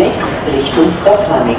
6 Richtung Frautwanning.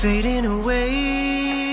Fading away.